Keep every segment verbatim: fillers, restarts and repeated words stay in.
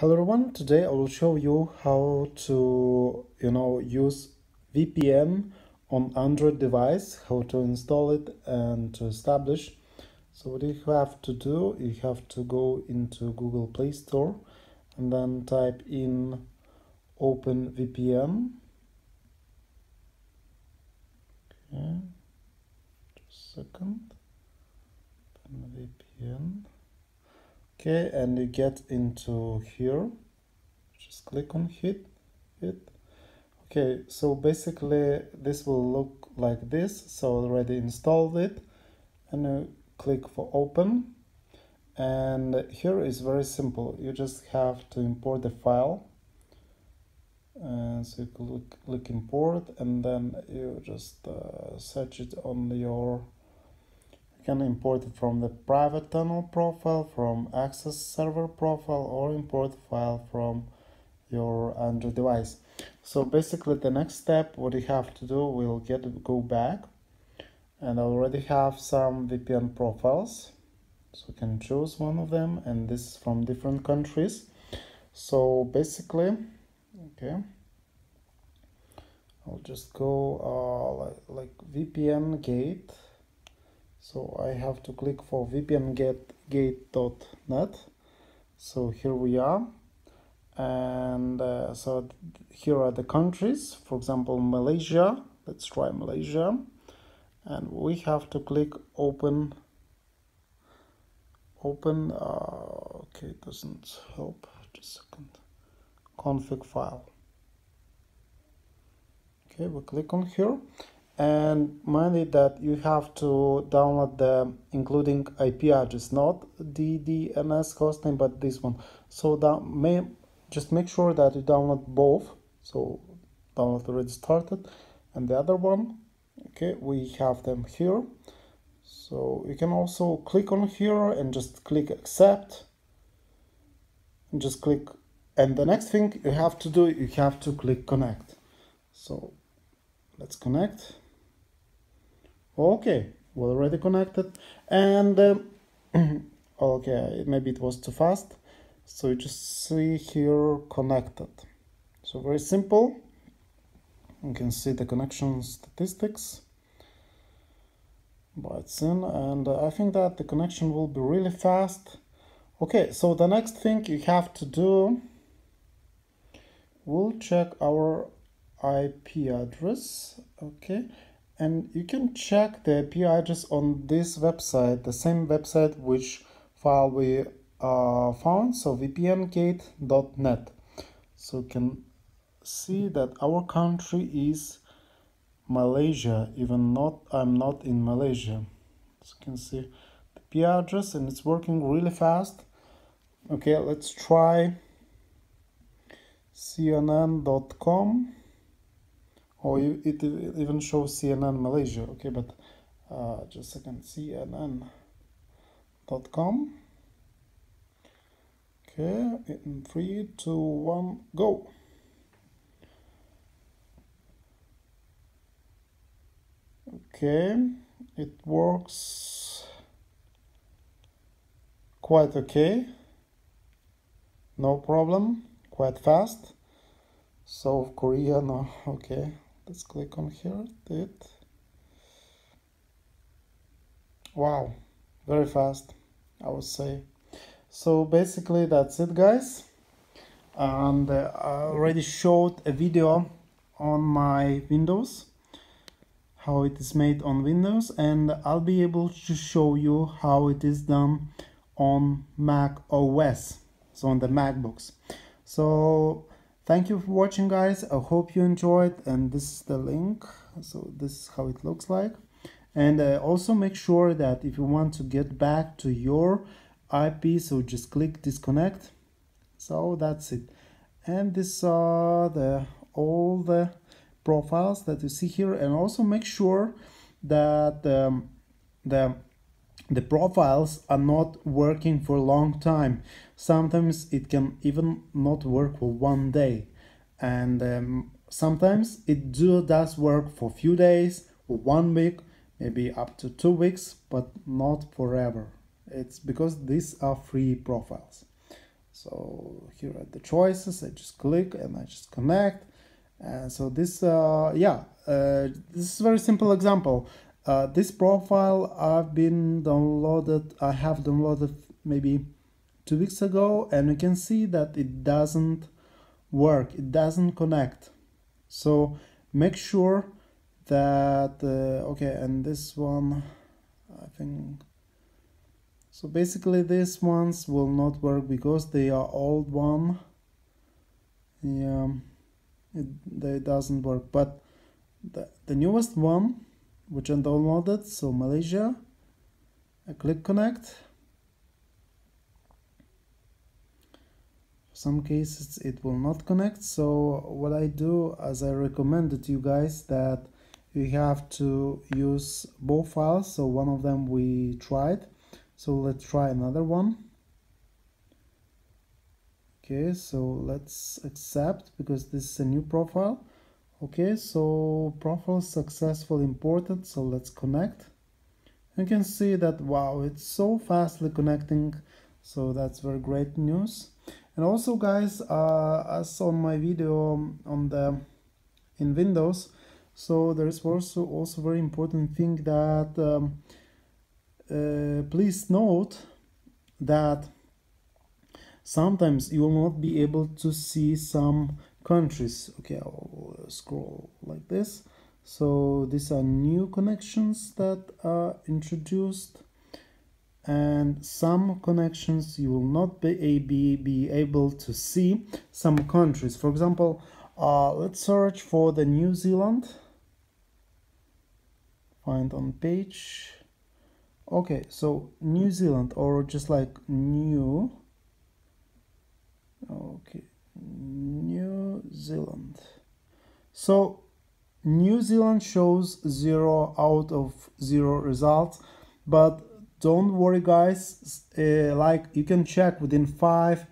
Hello everyone, today I will show you how to, you know, use V P N on Android device, how to install it and to establish. So what you have to do, you have to go into Google Play Store and then type in OpenVPN. Okay, just a second, OpenVPN. Okay, and you get into here, just click on hit it. Okay, so basically this will look like this. So already installed it, and you click for open. And here is very simple. You just have to import the file. And so you click, click import, and then you just uh, search it on your. You can import it from the private tunnel profile, from access server profile, or import file from your Android device. So basically the next step, what you have to do, we'll get go back, and I already have some V P N profiles, so you can choose one of them, and this is from different countries. So basically, okay, I'll just go uh, like, like V P N gate. So I have to click for v p n gate dot net. So here we are, and uh, so here are the countries. For example, Malaysia. Let's try Malaysia, and we have to click open. Open. Uh, okay, doesn't help. Just a second. Config file. Okay, we click on here. And mind that you have to download the including I P address, not D D N S hostname, but this one. So that may, just make sure that you download both. So download already started, and the other one. Okay, we have them here. So you can also click on here and just click accept. And just click, and the next thing you have to do, you have to click connect. So let's connect. Okay, we're already connected, and um, okay, maybe it was too fast, so you just see here connected. So very simple, you can see the connection statistics, but it's in, and uh, I think that the connection will be really fast. Okay, so the next thing you have to do, we'll check our I P address. Okay, and you can check the I P address on this website, the same website which file we uh, found, so v p n gate dot net. So you can see that our country is Malaysia, even not I'm not in Malaysia. So you can see the I P address, and it's working really fast. Okay, let's try C N N dot com. Or oh, it even shows C N N Malaysia. Okay, but uh, just a second, C N N dot com. Okay, in three, two, one, go. Okay, it works quite okay. No problem, quite fast. South Korea, no, okay. Let's click on here. It. Wow, very fast, I would say. So basically that's it, guys. And uh, I already showed a video on my Windows, how it is made on Windows, and I'll be able to show you how it is done on Mac O S, so on the MacBooks. So thank you for watching, guys. I hope you enjoyed, and this is the link. So this is how it looks like. And uh, also make sure that if you want to get back to your I P, so just click disconnect. So that's it. And these are the all the profiles that you see here. And also make sure that um, the the profiles are not working for a long time. Sometimes it can even not work for one day, and um, sometimes it do does work for a few days or one week, maybe up to two weeks, but not forever. It's because these are free profiles. So here are the choices. I just click and I just connect. And so this, uh, yeah, uh, this is a very simple example. Uh, this profile I've been downloaded, I have downloaded maybe two weeks ago, and you can see that it doesn't work, it doesn't connect. So make sure that, uh, okay, and this one, I think, so basically these ones will not work because they are old one. Yeah, it, they doesn't work, but the, the newest one, which I downloaded, so Malaysia, I click connect. For some cases it will not connect, so what I do, as I recommended to you guys, that you have to use both files, so one of them we tried, so let's try another one. Okay, so let's accept, because this is a new profile. Okay, so profile successfully imported, so let's connect. You can see that, wow, it's so fastly connecting, so that's very great news. And also guys, uh, as on my video on the in Windows, so there is also also very important thing that um, uh, please note that sometimes you will not be able to see some countries. Okay, I'll scroll like this. So these are new connections that are introduced, and some connections you will not be, be, be able to see some countries. For example, uh, let's search for the New Zealand, find on page. Okay, so New Zealand, or just like new. Okay, New Zealand. So New Zealand shows zero out of zero results, but don't worry guys, uh, like you can check within five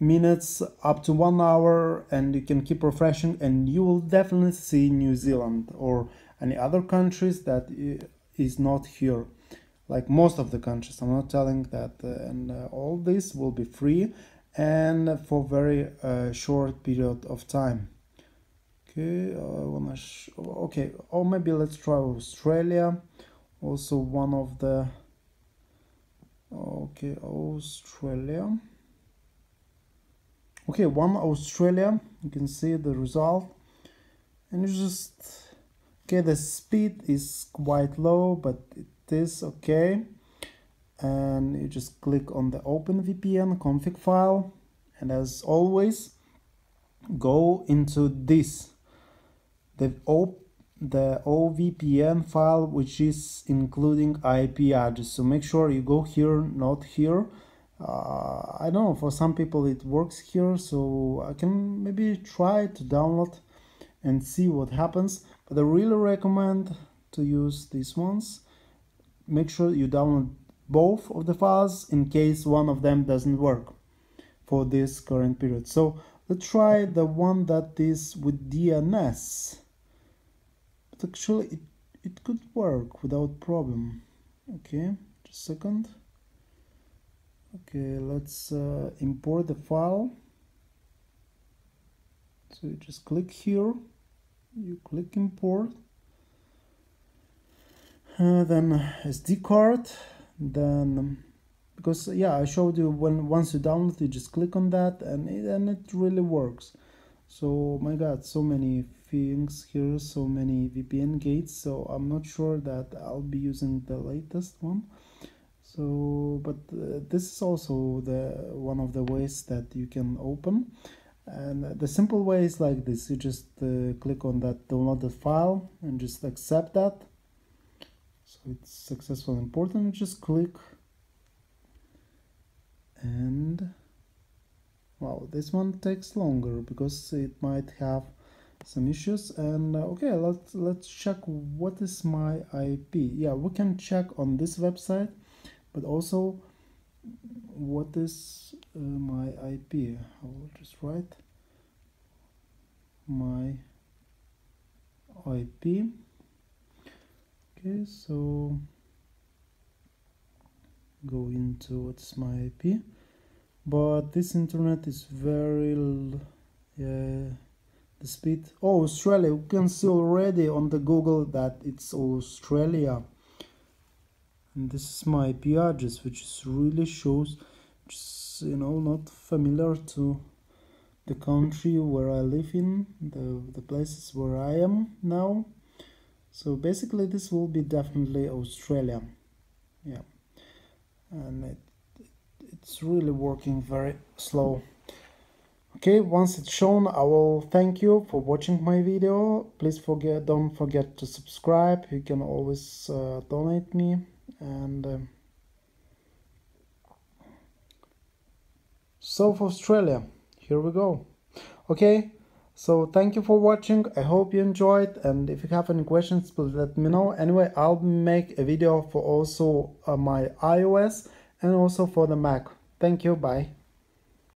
minutes up to one hour, and you can keep refreshing, and you will definitely see New Zealand or any other countries that is not here, like most of the countries. I'm not telling that uh, and uh, all this will be free and for very uh, short period of time. Okay, I wanna sh okay, or maybe let's try Australia, also one of the, okay, Australia. Okay, one Australia, you can see the result, and you just, okay, the speed is quite low, but it is okay. And you just click on the OpenVPN config file, and as always go into this, the o the O V P N file, which is including I P address. So make sure you go here, not here. uh, I don't know, for some people it works here, so I can maybe try to download and see what happens, but I really recommend to use these ones. Make sure you download both of the files in case one of them doesn't work for this current period. So let's try the one that is with D N S, but actually it, it could work without problem. Okay, just a second. Okay, let's uh, import the file. So you just click here, you click import, uh, then S D card. Then, because yeah, I showed you, when once you download, you just click on that, and it, and it really works. So my God, so many things here, so many V P N gates. So I'm not sure that I'll be using the latest one. So, but uh, this is also the one of the ways that you can open, and the simple way is like this: you just uh, click on that downloaded file and just accept that. So it's successful and important, just click, and wow, this one takes longer because it might have some issues. And uh, okay, let's let's check what is my I P. Yeah, we can check on this website, but also what is uh, my I P. I will just write my I P. Okay, so go into what's my I P, but this internet is very uh, the speed. Oh, Australia, you can see already on the Google that it's Australia, and this is my I P address, which is really shows, which is, you know, not familiar to the country where I live in, the, the places where I am now. So basically this will be definitely Australia. Yeah, and it, it, it's really working very slow. Okay, once it's shown, I will thank you for watching my video. Please forget don't forget to subscribe. You can always uh, donate me, and uh, South Australia, here we go. Okay, so thank you for watching. I hope you enjoyed, and if you have any questions, please let me know. Anyway, I'll make a video for also uh, my iOS and also for the Mac. Thank you, bye.